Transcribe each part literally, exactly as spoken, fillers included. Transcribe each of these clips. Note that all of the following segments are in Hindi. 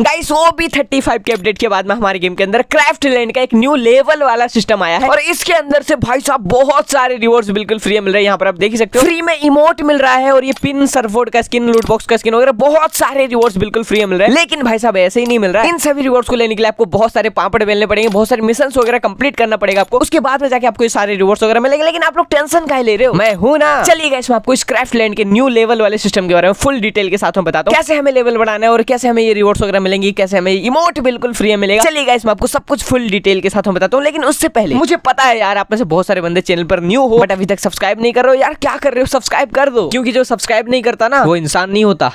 गाइस वो भी थर्टी फाइव के अपडेट के बाद में हमारे गेम के अंदर क्राफ्टलैंड का एक न्यू लेवल वाला सिस्टम आया है और इसके अंदर से भाई साहब बहुत सारे रिवॉर्ड्स बिल्कुल फ्री मिल रहे हैं। यहाँ पर आप देख ही सकते हो फ्री में इमोट मिल रहा है और ये पिन, सर्फोर्ड का स्किन, लूट बॉक्स का स्किन वगैरह बहुत सारे रिवॉर्ड्स बिल्कुल फ्री मिल रहे हैं। लेकिन भाई साहब ऐसे ही नहीं मिल रहा है, इन सभी रिवॉर्ड्स को लेने के लिए आपको बहुत सारे पापड़ बेलने पड़ेंगे, बहुत सारे मिशन वगैरह कंप्लीट करना पड़ेगा आपको, उसके बाद में जाके आपको ये सारे रिवॉर्ड्स वगैरह मिलेंगे। लेकिन आप लोग टेंशन काहे ले रहे हो, मैं हूँ ना। चलिए गाइस मैं आपको इस क्राफ्टलैंड के न्यू लेवल वाले सिस्टम के बारे में फुल डिटेल के साथ बताता हूँ, कैसे हमें लेवल बढ़ाना है और कैसे हमें ये रिवॉर्ड्स वगैरह मिलेंगी, कैसे हमें इमोट बिल्कुल फ्री मिलेगा। चलिए गाइस मैं आपको सब कुछ फुल डिटेल के साथ बताता हूँ। लेकिन उससे पहले मुझे पता है यार आप में से बहुत सारे बंदे चैनल पर न्यू हो बट अभी तक सब्सक्राइब नहीं कर रहे हो, यार क्या कर रहे हो, सब्सक्राइब कर दो, क्योंकि जो सब्सक्राइब नहीं करता ना वो इंसान नहीं होता।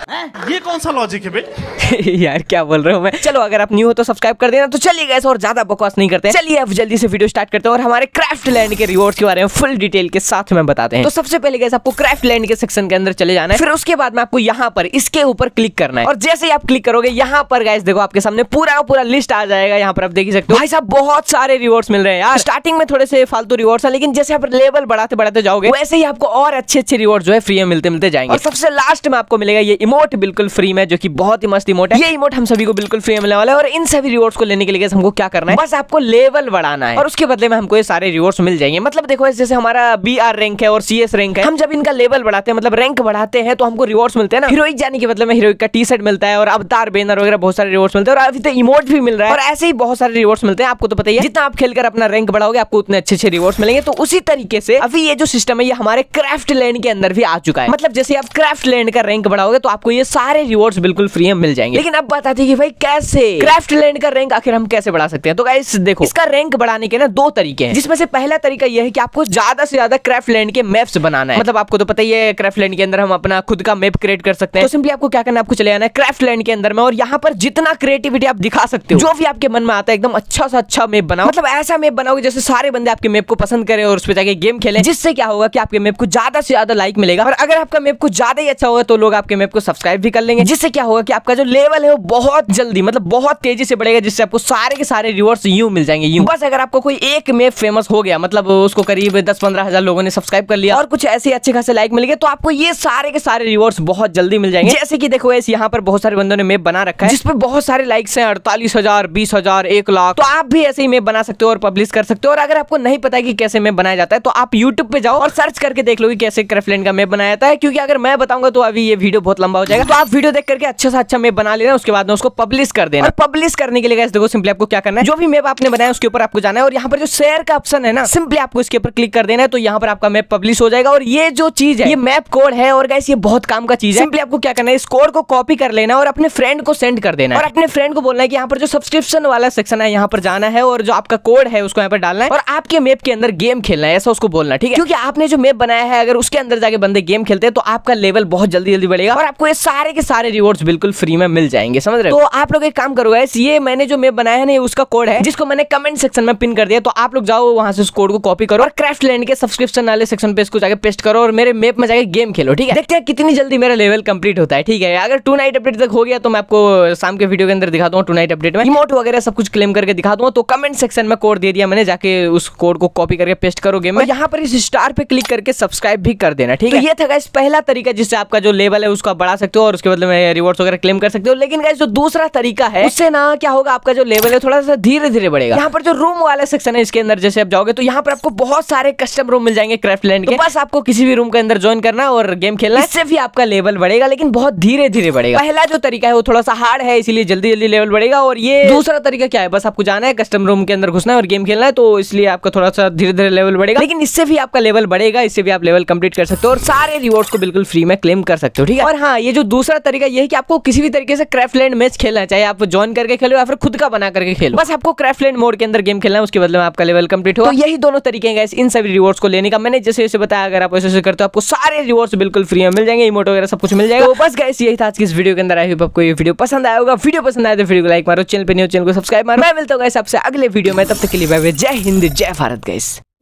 ये कौन सा लॉजिक है भाई? यार क्या बोल रहा हूँ मैं। चलो अगर आप न्यू हो तो सब्सक्राइब कर देना। तो चलिए गाइस और ज्यादा बकवास नहीं करते, चलिए अब जल्दी से वीडियो स्टार्ट करते हैं और हमारे क्राफ्टलैंड के रिवॉर्ड्स के बारे में फुल डिटेल के साथ में बताते हैं। तो सबसे पहले गाइस आपको क्राफ्टलैंड के सेक्शन के अंदर चले जाना है, फिर उसके बाद में आपको यहाँ पर इसके ऊपर क्लिक करना है और जैसे ही आप क्लिक करोगे यहाँ पर गाइस देखो आपके सामने पूरा पूरा लिस्ट आ जाएगा। यहाँ पर आप देख सकते हो भाई साहब बहुत सारे रिवॉर्ड्स मिल रहे हैं यार। स्टार्टिंग में थोड़े से फालतू रिवॉर्ड्स है लेकिन जैसे आप लेवल बढ़ाते बढ़ाते जाओगे वैसे ही आपको और अच्छे अच्छे रिवॉर्ड जो है फ्री में मिलते मिलते जाएंगे। और सबसे लास्ट में आपको मिलेगा ये इमोट बिल्कुल फ्री में, जो कि बहुत ही मस्त इमोट है। ये इमोट हम सभी को बिल्कुल फ्री में मिलने वाला है और इन सभी रिवॉर्ड्स को लेने के लिए हमको क्या करना है, बस आपको लेवल बढ़ाना है और उसके बदले में हमको ये सारे रिवॉर्ड्स मिल जाएंगे। मतलब देखो जैसे हमारा बी आर रैंक है और सी एस रैंक है, हम जब इनका लेवल बढ़ाते हैं मतलब रैंक बढ़ाते हैं तो हमको रिवॉर्ड्स मिलते हैं ना। हीरोइक जाने के बदले में हीरोइक का टी शर्ट मिलता है और अवतार बैनर वगैरह बहुत सारे रिवॉर्ड्स मिलते हैं और अभी तो इमोट भी मिल रहा है और ऐसे ही बहुत सारे रिवॉर्ड्स मिलते हैं। आपको तो पता ही है जितना आप खेलकर अपना रैंक बढ़ाओगे आपको उतने अच्छे अच्छे रिवॉर्ड्स मिलेंगे। तो उसी तरीके से अभी ये जो सिस्टम है ये हमारे क्राफ्टलैंड के अंदर भी आ चुका है। मतलब जैसे आप क्राफ्टलैंड का रैंक बढ़ाओगे तो आपको ये सारे रिवॉर्ड्स बिल्कुल फ्री में मिल जाएंगे। लेकिन अब बताते हैं कि भाई कैसे क्राफ्टलैंड का रैंक आखिर हम कैसे बढ़ा सकते हैं। तो गाइस देखो इसका रैंक बढ़ाने के ना दो तरीके हैं, जिसमें से पहला तरीका यह है कि आपको ज्यादा से ज्यादा क्राफ्टलैंड के मैप्स बनाना है। मतलब आपको तो पता ही है क्राफ्टलैंड के अंदर हम अपना खुद का मैप क्रिएट कर सकते हैं। तो सिंपली आपको क्या करना है, आपको चले आना है क्राफ्टलैंड के अंदर में और यहाँ पर जितना क्रिएटिविटी आप दिखा सकते हो, जो भी आपके मन में आता है एकदम अच्छा सा अच्छा मैप बनाओ। मतलब ऐसा मैप बनाओगे जैसे सारे बंदे आपके मैप को पसंद करें और उस पर जाके गेम खेलें, जिससे क्या होगा कि आपके मैप को ज्यादा से ज्यादा लाइक मिलेगा। और अगर आपका मैप को ज्यादा ही अच्छा होगा तो लोग आपके मैप को सब्सक्राइब भी कर लेंगे, जिससे क्या होगा कि आपका जो लेवल है वो बहुत जल्दी मतलब बहुत तेजी से बढ़ेगा, जिससे आपको सारे के सारे रिवॉर्ड्स यूं मिल जाएंगे यूं। बस अगर आपको कोई एक मैप फेमस हो गया मतलब उसको करीब दस पंद्रह हजार लोगों ने सब्सक्राइब कर लिया और कुछ ऐसे अच्छे खासे लाइक मिल गए तो आपको ये सारे के सारे रिवॉर्ड्स बहुत जल्दी मिल जाएंगे। जैसे कि देखो इस यहाँ पर बहुत सारे बंदों ने मैप बना रखा है जिसपे बहुत सारे लाइक्स हैं, अड़तालीस हजार, बीस हजार, एक लाख। तो आप भी ऐसे ही मैप बना सकते हो और पब्लिश कर सकते हो। और अगर आपको नहीं पता कि कैसे मैप बनाया जाता है तो आप यूट्यूब पे जाओ और सर्च करके देख लो कि कैसे क्राफ्टलैंड का मैप बनाया जाता है, क्योंकि अगर मैं बताऊंगा तो अभी ये वीडियो बहुत लंबा हो जाएगा। तो आप वीडियो देख करके अच्छा सा अच्छा मैप बना लेना, उसके बाद उसको पब्लिश कर देना। और पब्लिश करने के लिए गाइस देखो सिंपली आपको क्या करना है, जो भी मैप आपने बनाया उसके ऊपर आपको जाना है और यहाँ पर जो शेयर का ऑप्शन है ना सिंपली आपको इसके ऊपर क्लिक कर देना है। तो यहाँ पर आपका मैप पब्लिश हो जाएगा और ये जो चीज है ये मैप कोड है और गाइस ये बहुत काम का चीज है। सिंपली आपको क्या करना है, इस कोड को कॉपी कर लेना और अपने फ्रेंड को सेंड कर देना और अपने फ्रेंड को बोलना है कि यहाँ पर जो सब्सक्रिप्शन वाला सेक्शन है यहाँ पर जाना है और जो आपका कोड है उसको यहाँ पर डालना है और आपके मैप के अंदर गेम खेलना है, ऐसा उसको बोलना, ठीक है। क्योंकि आपने जो मैप बनाया है अगर उसके अंदर जाके बंदे गेम खेलते हैं तो आपका लेवल बहुत जल्दी जल्दी बढ़ेगा और आपको ये सारे के सारे रिवॉर्ड्स बिल्कुल फ्री में मिल जाएंगे, समझ रहे हो। तो आप लोग एक काम करो गाइस, ये मैंने जो मैप बनाया है ना उसका कोड है जिसको मैंने कमेंट सेक्शन में पिन कर दिया, तो आप लोग जाओ वहां से उस कोड को कॉपी करो और क्राफ्टलैंड के सब्सक्रिप्शन वाले सेक्शन पे इसको जाके पेस्ट करो और मेरे मैप में जाके गेम खेलो, ठीक है। देखते हैं कितनी जल्दी मेरा लेवल कंप्लीट होता है, ठीक है। अगर टू नाइट अपडेट तक हो गया तो मैं आपको शाम के वीडियो के अंदर दिखा दूंगा, टू नाइट अपडेट में इमोट वगैरह सब कुछ क्लेम करके दिखा दूंगा। तो कमेंट सेक्शन में कोड दे दिया मैंने, जाके उस कोड को कॉपी करके पेस्ट करो गेम में, यहाँ पर इस स्टार पे क्लिक करके सब्सक्राइब भी कर देना, ठीक है। ये था गाइस पहला तरीका जिससे आपका जो लेवल है उसको बढ़ा सकते हो और उसके बदले में रिवॉर्ड्स वगैरह क्लेम कर सकते हो। लेकिन गाइस जो दूसरा तरीका है उससे ना क्या होगा, आपका जो लेवल है थोड़ा सा धीरे धीरे बढ़ेगा। यहाँ पर जो रूम वाला सेक्शन है इसके अंदर जैसे आप जाओगे तो यहाँ पर आपको बहुत सारे कस्टम रूम मिल जाएंगे क्राफ्टलैंड के, बस आपको किसी भी रूम के अंदर ज्वाइन करना और गेम खेलना, इससे भी आपका लेवल बढ़ेगा लेकिन बहुत धीरे धीरे बढ़ेगा। पहला जो तरीका है वो थोड़ा सा हार्ड है इसीलिए जल्दी जल्दी लेवल बढ़ेगा और ये दूसरा तरीका क्या है, बस आपको जाना है कस्टम रूम के अंदर घुसना है और गेम खेलना है, तो इसलिए आपका थोड़ा सा धीरे धीरे लेवल बढ़ेगा। लेकिन इससे भी आपका लेवल बढ़ेगा, इससे भी आप लेवल कंप्लीट कर सकते हो और सारे रिवॉर्ड्स को बिल्कुल फ्री में क्लेम कर सकते हो, ठीक है। और हाँ ये जो दूसरा तरीका ये है कि आपको किसी भी तरीके से क्राफ्टलैंड मैच खेलना, चाहे आप ज्वाइन करके खेलो या फिर खुद का बना करके खेलो, बस आपको क्राफ्टलैंड मोड के अंदर गेम खेलना है, उसके बदले में आपका लेवल कंप्लीट हो। तो यही दोनों तरीके हैं गाइस इन सभी रिवॉर्ड्स को लेने का। मैंने जैसे जैसे बताया अगर आप ऐसे करते हो आपको सारे रिवॉर्ड्स बिल्कुल फ्री में मिल जाएंगे, इमोट वगैरह सब कुछ मिल जाएगा। तो बस गाइस यही था आज की इस वीडियो के अंदर, आई होप आपको ये वीडियो पसंद आया होगा। वीडियो पसंद आए तो वीडियो को लाइक मारो, चैनल पे न्यू चैनल को सब्सक्राइब मारो। मैं मिलता हूं गाइस आपसे अगले वीडियो में, तब तक के लिए बाय बाय, जय हिंद जय भारत गाइस।